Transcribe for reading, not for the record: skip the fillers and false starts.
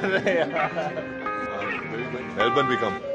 They are. Melbourne become.